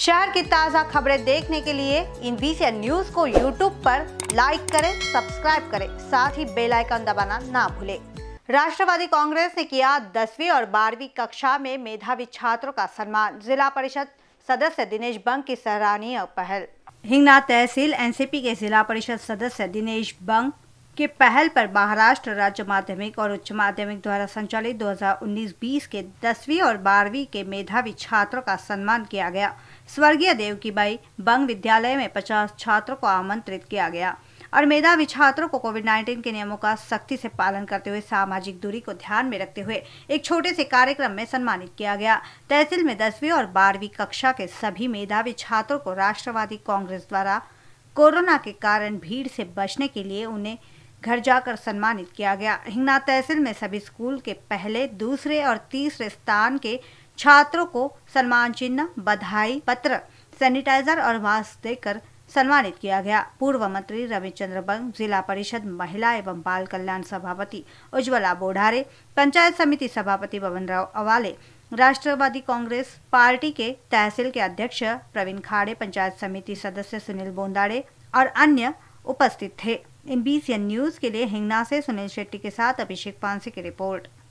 शहर की ताज़ा खबरें देखने के लिए INBCN न्यूज़ को यूट्यूब पर लाइक करें, सब्सक्राइब करें, साथ ही बेल आइकन दबाना ना भूलें। राष्ट्रवादी कांग्रेस ने किया 10वीं और 12वीं कक्षा में मेधावी छात्रों का सम्मान। जिला परिषद सदस्य दिनेश बंग की सराहनीय पहल। हिंगना तहसील एनसीपी के जिला परिषद सदस्य दिनेश बंग के पहल पर महाराष्ट्र राज्य माध्यमिक और उच्च माध्यमिक द्वारा संचालित 2019-20 के 10वीं और 12वीं के मेधावी छात्रों का सम्मान किया गया। स्वर्गीय देवकीबाई बंग विद्यालय में 50 छात्रों को आमंत्रित किया गया और मेधावी छात्रों को कोविड-19 के नियमों का सख्ती से पालन करते हुए सामाजिक दूरी को ध्यान में रखते हुए एक छोटे से कार्यक्रम में सम्मानित किया गया। तहसील में 10वीं और 12वीं कक्षा के सभी मेधावी छात्रों को राष्ट्रवादी कांग्रेस द्वारा कोरोना के कारण भीड़ से बचने के लिए उन्हें घर जाकर सम्मानित किया गया। हिंगना तहसील में सभी स्कूल के पहले, दूसरे और तीसरे स्थान के छात्रों को सम्मान चिन्ह, बधाई पत्र, सैनिटाइजर और मास्क देकर सम्मानित किया गया। पूर्व मंत्री रविचंद्र बंग, जिला परिषद महिला एवं बाल कल्याण सभापति उज्वला बोढ़ारे, पंचायत समिति सभापति बवन राव अवाले, राष्ट्रवादी कांग्रेस पार्टी के तहसील के अध्यक्ष प्रवीण खाड़े, पंचायत समिति सदस्य सुनील बोंदाड़े और अन्य उपस्थित थे। INBCN न्यूज़ के लिए हिंगना से सुनील शेट्टी के साथ अभिषेक पांसे की रिपोर्ट।